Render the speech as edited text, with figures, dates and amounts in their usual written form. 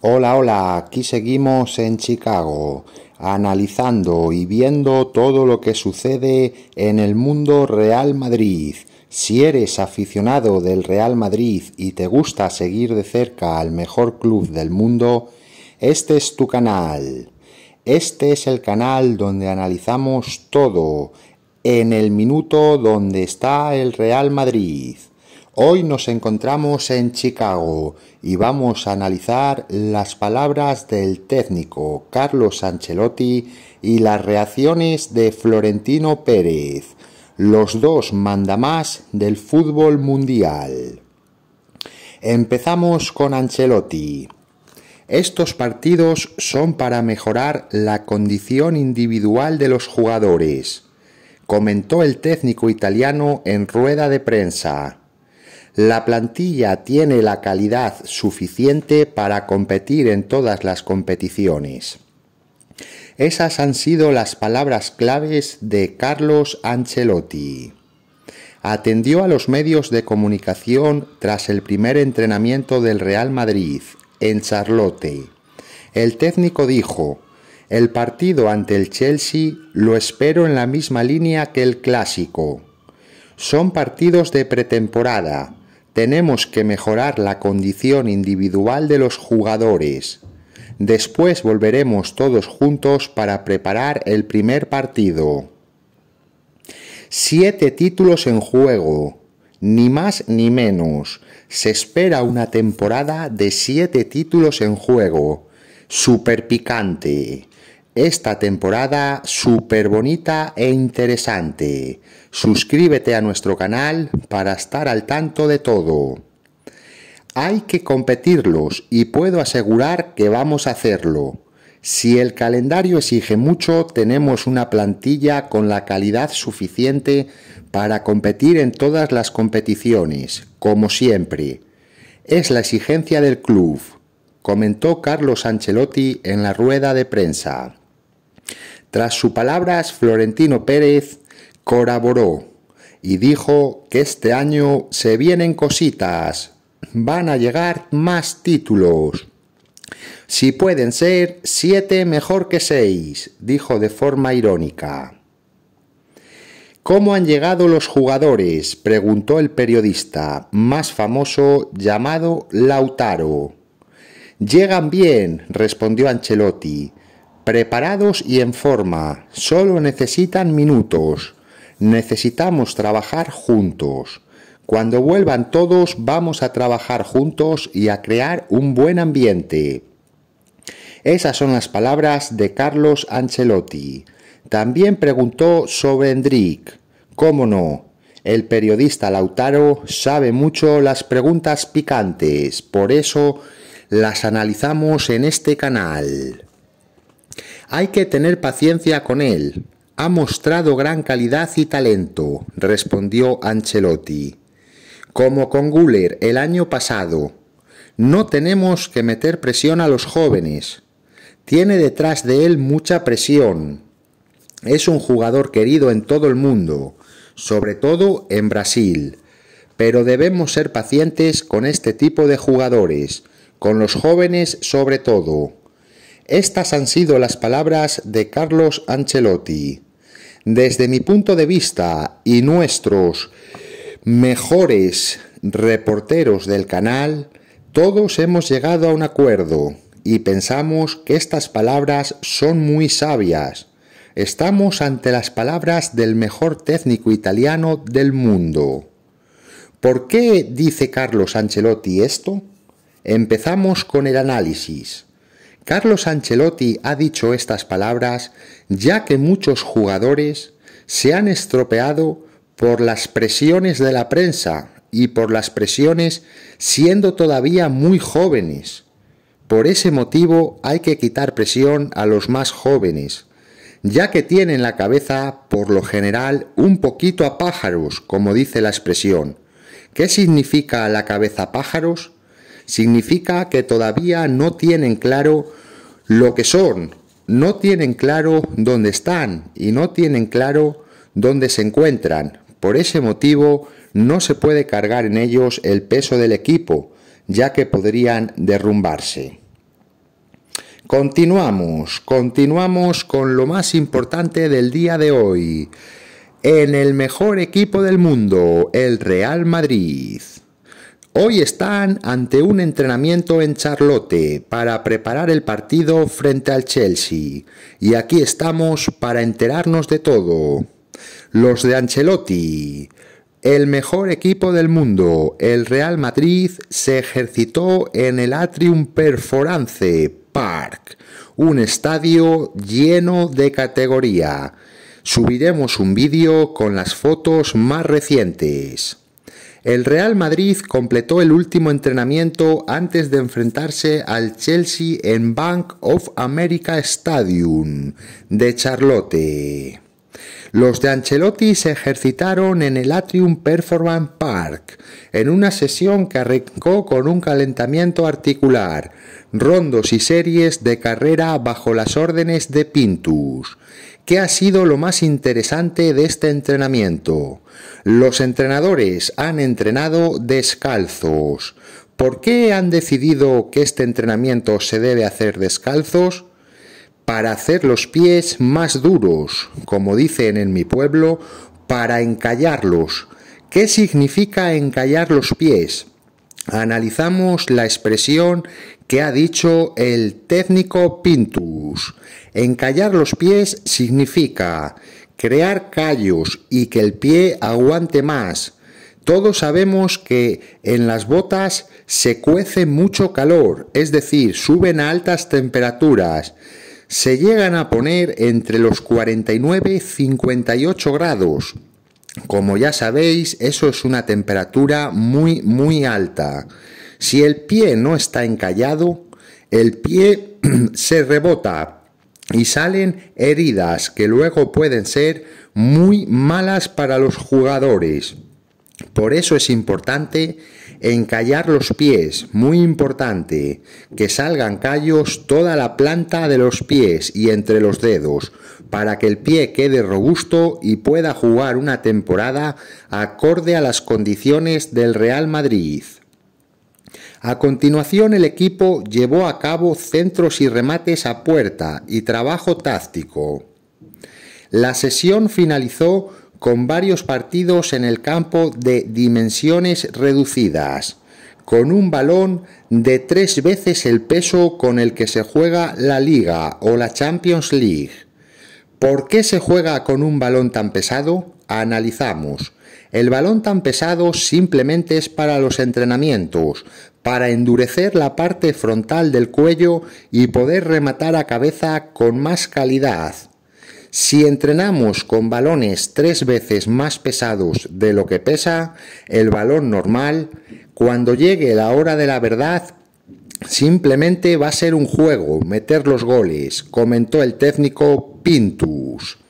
Hola, hola, aquí seguimos en Chicago, analizando y viendo todo lo que sucede en el mundo Real Madrid. Si eres aficionado del Real Madrid y te gusta seguir de cerca al mejor club del mundo, este es tu canal. Este es el canal donde analizamos todo, en el minuto donde está el Real Madrid. Hoy nos encontramos en Chicago y vamos a analizar las palabras del técnico Carlos Ancelotti y las reacciones de Florentino Pérez, los dos mandamás del fútbol mundial. Empezamos con Ancelotti. Estos partidos son para mejorar la condición individual de los jugadores, comentó el técnico italiano en rueda de prensa. La plantilla tiene la calidad suficiente para competir en todas las competiciones. Esas han sido las palabras claves de Carlos Ancelotti. Atendió a los medios de comunicación tras el primer entrenamiento del Real Madrid, en Charlotte. El técnico dijo: "El partido ante el Chelsea lo espero en la misma línea que el clásico. Son partidos de pretemporada. Tenemos que mejorar la condición individual de los jugadores. Después volveremos todos juntos para preparar el primer partido. 7 títulos en juego, ni más ni menos. Se espera una temporada de 7 títulos en juego. Súper picante. Esta temporada súper bonita e interesante. Suscríbete a nuestro canal para estar al tanto de todo. Hay que competirlos y puedo asegurar que vamos a hacerlo. Si el calendario exige mucho, tenemos una plantilla con la calidad suficiente para competir en todas las competiciones, como siempre. Es la exigencia del club", comentó Carlos Ancelotti en la rueda de prensa. Tras sus palabras, Florentino Pérez corroboró y dijo que este año se vienen cositas, van a llegar más títulos. Si pueden ser 7, mejor que 6, dijo de forma irónica. ¿Cómo han llegado los jugadores?, preguntó el periodista más famoso llamado Lautaro. Llegan bien, respondió Ancelotti. Preparados y en forma, solo necesitan minutos. Necesitamos trabajar juntos. Cuando vuelvan todos vamos a trabajar juntos y a crear un buen ambiente. Esas son las palabras de Carlos Ancelotti. También preguntó sobre Endrick. ¿Cómo no? El periodista Lautaro sabe mucho las preguntas picantes, por eso las analizamos en este canal. Hay que tener paciencia con él. Ha mostrado gran calidad y talento, respondió Ancelotti. Como con Guller el año pasado. No tenemos que meter presión a los jóvenes. Tiene detrás de él mucha presión. Es un jugador querido en todo el mundo, sobre todo en Brasil. Pero debemos ser pacientes con este tipo de jugadores, con los jóvenes sobre todo. Estas han sido las palabras de Carlos Ancelotti. Desde mi punto de vista y nuestros mejores reporteros del canal, todos hemos llegado a un acuerdo y pensamos que estas palabras son muy sabias. Estamos ante las palabras del mejor técnico italiano del mundo. ¿Por qué dice Carlos Ancelotti esto? Empezamos con el análisis. Carlos Ancelotti ha dicho estas palabras ya que muchos jugadores se han estropeado por las presiones de la prensa y por las presiones siendo todavía muy jóvenes. Por ese motivo hay que quitar presión a los más jóvenes, ya que tienen la cabeza por lo general un poquito a pájaros, como dice la expresión. ¿Qué significa la cabeza a pájaros? Significa que todavía no tienen claro lo que son, no tienen claro dónde están y no tienen claro dónde se encuentran. Por ese motivo no se puede cargar en ellos el peso del equipo, ya que podrían derrumbarse. Continuamos con lo más importante del día de hoy. En el mejor equipo del mundo, el Real Madrid. Hoy están ante un entrenamiento en Charlotte para preparar el partido frente al Chelsea. Y aquí estamos para enterarnos de todo. Los de Ancelotti. El mejor equipo del mundo, el Real Madrid, se ejercitó en el Atrium Performance Park, un estadio lleno de categoría. Subiremos un vídeo con las fotos más recientes. El Real Madrid completó el último entrenamiento antes de enfrentarse al Chelsea en Bank of America Stadium de Charlotte. Los de Ancelotti se ejercitaron en el Atrium Performance Park, en una sesión que arrancó con un calentamiento articular, rondos y series de carrera bajo las órdenes de Pintus. ¿Qué ha sido lo más interesante de este entrenamiento? Los entrenadores han entrenado descalzos. ¿Por qué han decidido que este entrenamiento se debe hacer descalzos? Para hacer los pies más duros, como dicen en mi pueblo, para encallarlos. ¿Qué significa encallar los pies? Analizamos la expresión que ha dicho el técnico Pintus. Encallar los pies significa crear callos y que el pie aguante más. Todos sabemos que en las botas se cuece mucho calor, es decir, suben a altas temperaturas. Se llegan a poner entre los 49 y 58 grados. Como ya sabéis, eso es una temperatura muy alta. Si el pie no está encallado, el pie se rebota y salen heridas que luego pueden ser muy malas para los jugadores. Por eso es importante encallar los pies, muy importante, que salgan callos toda la planta de los pies y entre los dedos, para que el pie quede robusto y pueda jugar una temporada acorde a las condiciones del Real Madrid. A continuación, el equipo llevó a cabo centros y remates a puerta y trabajo táctico. La sesión finalizó con varios partidos en el campo de dimensiones reducidas, con un balón de 3 veces el peso con el que se juega la Liga o la Champions League. ¿Por qué se juega con un balón tan pesado? Analizamos. El balón tan pesado simplemente es para los entrenamientos, para endurecer la parte frontal del cuello y poder rematar a cabeza con más calidad. Si entrenamos con balones 3 veces más pesados de lo que pesa el balón normal, cuando llegue la hora de la verdad, simplemente va a ser un juego, meter los goles, comentó el técnico Pintus.